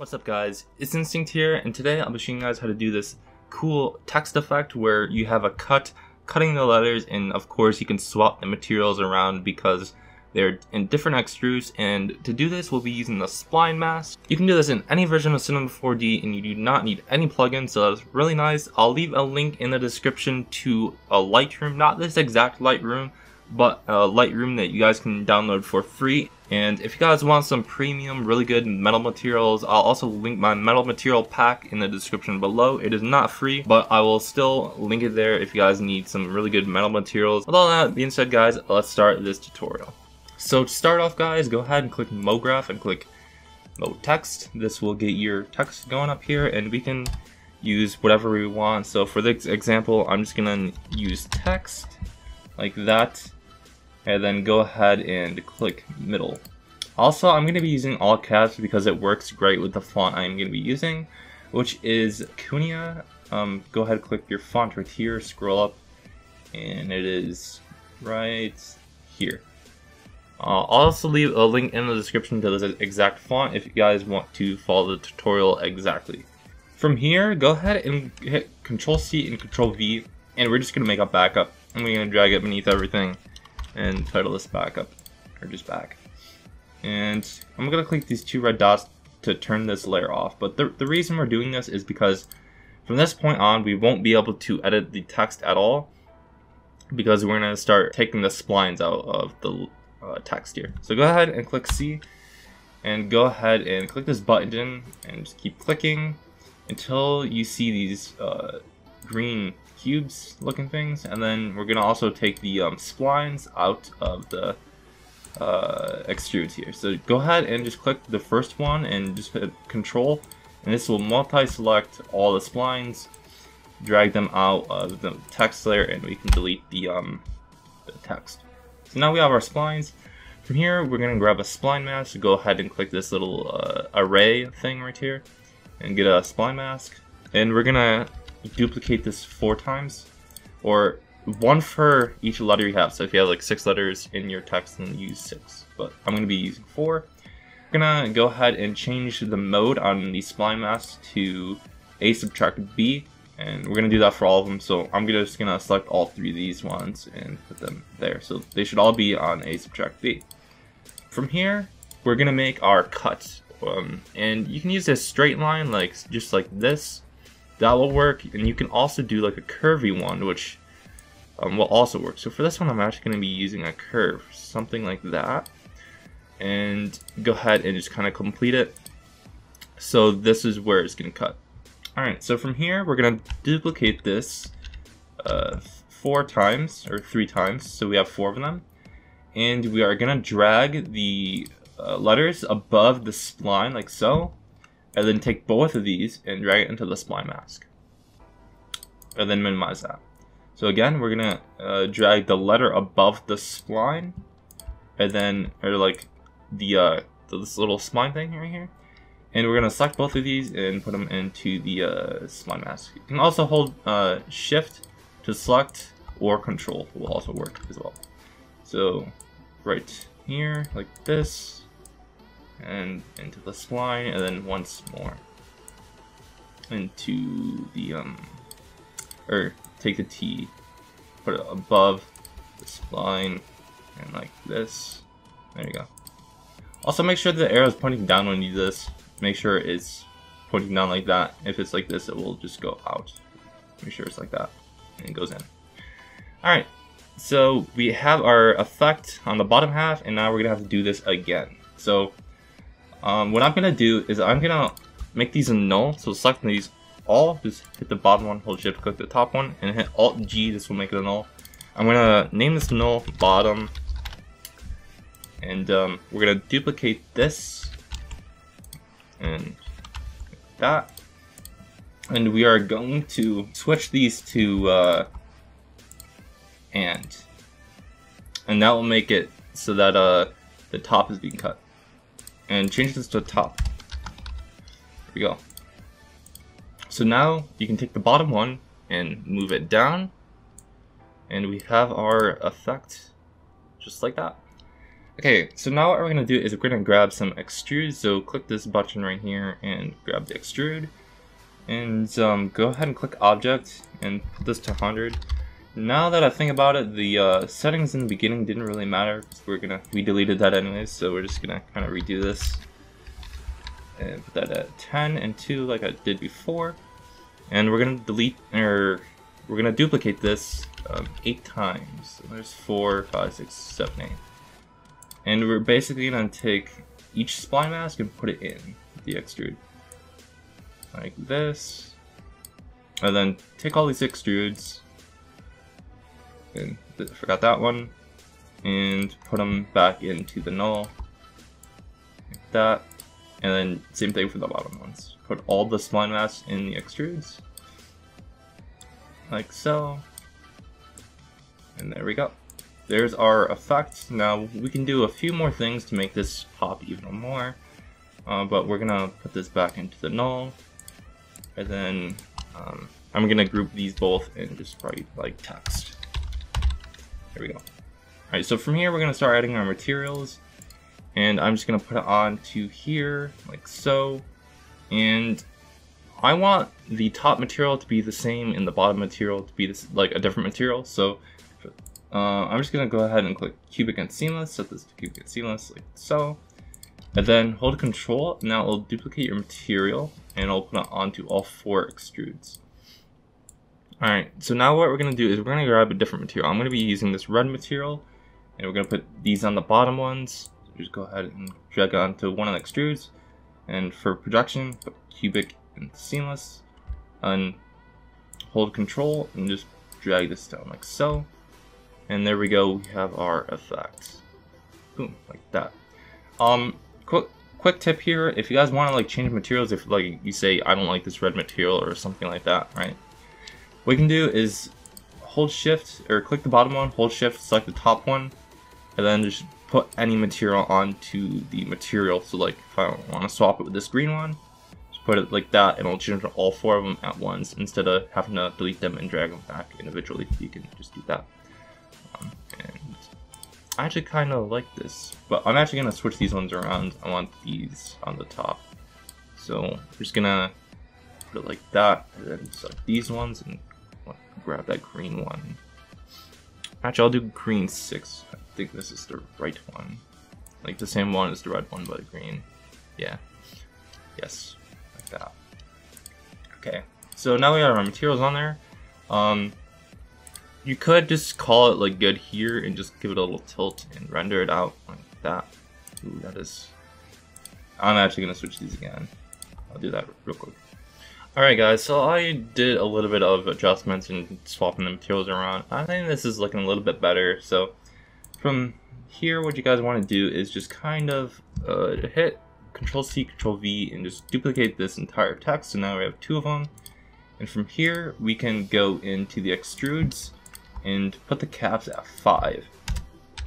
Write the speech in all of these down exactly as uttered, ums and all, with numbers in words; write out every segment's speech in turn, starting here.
What's up guys, it's Instinct here, and today I'll be showing you guys how to do this cool text effect where you have a cut, cutting the letters, and of course you can swap the materials around because they're in different extrudes. And to do this we'll be using the spline mask. You can do this in any version of Cinema four D and you do not need any plugins, so that's really nice. I'll leave a link in the description to a Lightroom, not this exact Lightroom, but a Lightroom that you guys can download for free. And if you guys want some premium, really good metal materials, I'll also link my metal material pack in the description below. It is not free, but I will still link it there if you guys need some really good metal materials. With all that being said guys, let's start this tutorial. So to start off guys, go ahead and click MoGraph and click MoText. This will get your text going up here and we can use whatever we want. So for this example, I'm just gonna use text like that. And then go ahead and click middle. Also, I'm going to be using all caps because it works great with the font I'm going to be using, which is Cunia. Um, go ahead and click your font right here, scroll up, and it is right here. I'll also leave a link in the description to this exact font if you guys want to follow the tutorial exactly. From here, go ahead and hit control C and control V, and we're just going to make a backup, and we're going to drag it beneath everything and title this back up, or just back. And I'm gonna click these two red dots to turn this layer off, but the, the reason we're doing this is because from this point on we won't be able to edit the text at all because we're gonna start taking the splines out of the uh, text here. So go ahead and click C and go ahead and click this button and just keep clicking until you see these uh, green cubes looking things, and then we're gonna also take the um, splines out of the uh, extrudes here. So go ahead and just click the first one and just hit control, and this will multi-select all the splines, drag them out of the text layer, and we can delete the, um, the text. So now we have our splines. From here we're gonna grab a spline mask, so go ahead and click this little uh, array thing right here and get a spline mask, and we're gonna duplicate this four times, or one for each letter you have. So if you have like six letters in your text, then use six, but I'm going to be using four. I'm going to go ahead and change the mode on the spline mask to A subtract B, and we're going to do that for all of them. So I'm gonna, just going to select all three of these ones and put them there. So they should all be on A subtract B. From here, we're going to make our cut, um, and you can use a straight line, like just like this. That will work, and you can also do like a curvy one, which um, will also work. So for this one, I'm actually going to be using a curve, something like that, and go ahead and just kind of complete it. So this is where it's going to cut. All right, so from here, we're going to duplicate this uh, four times, or three times, so we have four of them, and we are going to drag the uh, letters above the spline, like so. And then take both of these and drag it into the spline mask, and then minimize that. So again, we're gonna uh, drag the letter above the spline, and then or like the uh, this little spline thing right here, and we're gonna select both of these and put them into the uh, spline mask. You can also hold uh, Shift to select, or Control will also work as well. So right here, like this, and into the spline, and then once more into the um or take the T, put it above the spline, and like this. There you go. Also make sure the arrow is pointing down when you do this. Make sure it's pointing down like that. If it's like this, it will just go out. Make sure it's like that, and it goes in. All right, so we have our effect on the bottom half, and now we're gonna have to do this again. So Um, what I'm going to do is I'm going to make these a null, so select these all, just hit the bottom one, hold shift, click the top one, and hit alt G, this will make it a null. I'm going to name this null bottom, and um, we're going to duplicate this, and that, and we are going to switch these to uh, and, and that will make it so that uh, the top is being cut. And change this to the top. There we go. So now you can take the bottom one and move it down, and we have our effect just like that. Okay, so now what we're going to do is we're going to grab some extrude, so click this button right here and grab the extrude. And um, go ahead and click object and put this to one hundred. Now that I think about it, the uh, settings in the beginning didn't really matter because we're gonna we deleted that anyways, so we're just gonna kind of redo this. And put that at ten and two like I did before. And we're gonna delete, or we're gonna duplicate this um, eight times. So there's four, five, six, seven, eight. And we're basically gonna take each spline mask and put it in the extrude. Like this. And then take all these extrudes. And th forgot that one. And put them back into the null. Like that. And then same thing for the bottom ones. Put all the spline masks in the extrudes. Like so. And there we go. There's our effect. Now we can do a few more things to make this pop even more. Uh, but we're gonna put this back into the null. And then um, I'm gonna group these both and just write like text. There we go. Alright, so from here we're gonna start adding our materials. And I'm just gonna put it on to here, like so. And I want the top material to be the same and the bottom material to be this, like a different material. So uh, I'm just gonna go ahead and click cubic and seamless, set this to cubic and seamless, like so. And then hold control, now it'll duplicate your material and it'll put it onto all four extrudes. Alright, so now what we're gonna do is we're gonna grab a different material. I'm gonna be using this red material and we're gonna put these on the bottom ones. So just go ahead and drag onto one of the extrudes. And for projection, put cubic and seamless. And hold control and just drag this down like so. And there we go, we have our effect. Boom, like that. Um, quick, quick tip here, if you guys want to like change materials, if like you say I don't like this red material or something like that, right? What you can do is hold shift, or click the bottom one, hold shift, select the top one, and then just put any material onto the material. So like if I want to swap it with this green one, just put it like that and it'll change all four of them at once instead of having to delete them and drag them back individually. You can just do that. Um, and I actually kind of like this, but I'm actually going to switch these ones around. I want these on the top. So I'm just going to put it like that, and then select these ones, and grab that green one. Actually, I'll do green six. I think this is the right one. Like the same one as the red one, but green. Yeah. Yes. Like that. Okay. So now we have our materials on there. Um... You could just call it like good here and just give it a little tilt and render it out like that. Ooh, that is... I'm actually going to switch these again. I'll do that real quick. Alright guys, so I did a little bit of adjustments and swapping the materials around. I think this is looking a little bit better. So from here what you guys want to do is just kind of uh, hit control C, control V and just duplicate this entire text. So now we have two of them. And from here we can go into the extrudes and put the caps at five,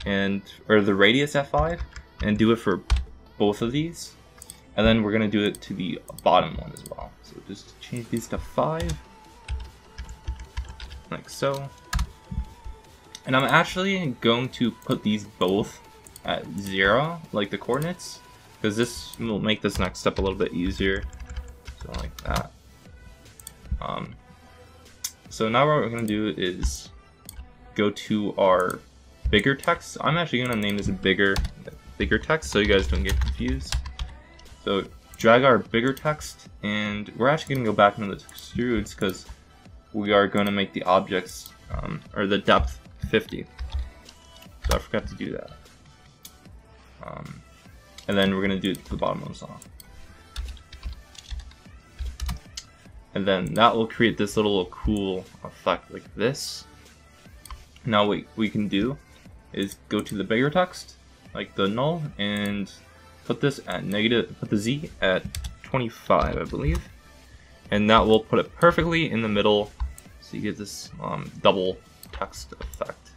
and or the radius at five, and do it for both of these, and then we're gonna do it to the bottom one as well. So just change these to five, like so. And I'm actually going to put these both at zero, like the coordinates, because this will make this next step a little bit easier. So like that. Um. So now what we're gonna do is go to our bigger text. I'm actually gonna name this bigger bigger text so you guys don't get confused. So drag our bigger text, and we're actually gonna go back into the extrudes because we are gonna make the objects um, or the depth fifty. So I forgot to do that. Um, and then we're gonna do the bottom ones off. And then that will create this little cool effect like this. Now what we can do is go to the bigger text, like the null, and put this at negative, put the Z at twenty-five, I believe. And that will put it perfectly in the middle, so you get this um, double text effect.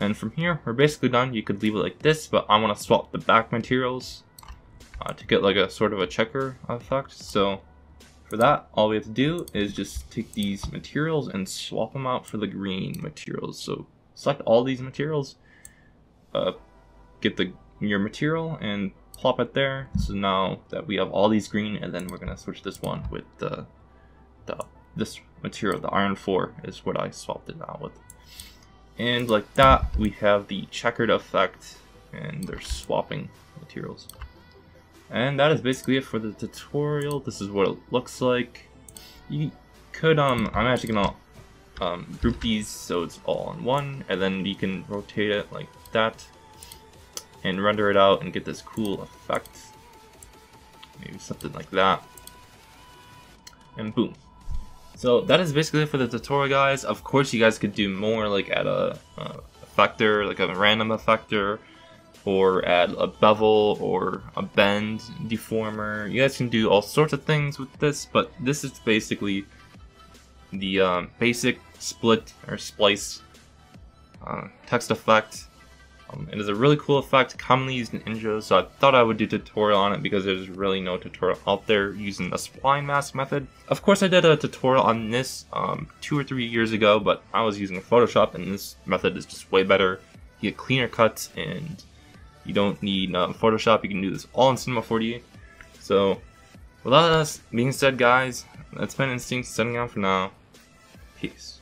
And from here, we're basically done. You could leave it like this, but I want to swap the back materials uh, to get like a sort of a checker effect. So for that, all we have to do is just take these materials and swap them out for the green materials. So select all these materials, uh, get the your material and plop it there. So now that we have all these green, and then we're gonna switch this one with the the this material, the iron four is what I swapped it out with. And like that, we have the checkered effect, and they're swapping materials. And that is basically it for the tutorial. This is what it looks like. You could, um, I'm actually gonna um, group these so it's all in one, and then you can rotate it like that and render it out and get this cool effect. Maybe something like that. And boom. So that is basically it for the tutorial, guys. Of course, you guys could do more, like add a, a effector, like a random effector, or add a bevel or a bend deformer. You guys can do all sorts of things with this, but this is basically the um, basic split or splice uh, text effect. Um, it is a really cool effect, commonly used in intros, so I thought I would do a tutorial on it because there's really no tutorial out there using the spline mask method. Of course, I did a tutorial on this um, two or three years ago, but I was using Photoshop, and this method is just way better. You get cleaner cuts, and you don't need um, Photoshop. You can do this all in Cinema four D. So, with all that being said, guys, that's been Instinct signing out for now. Peace.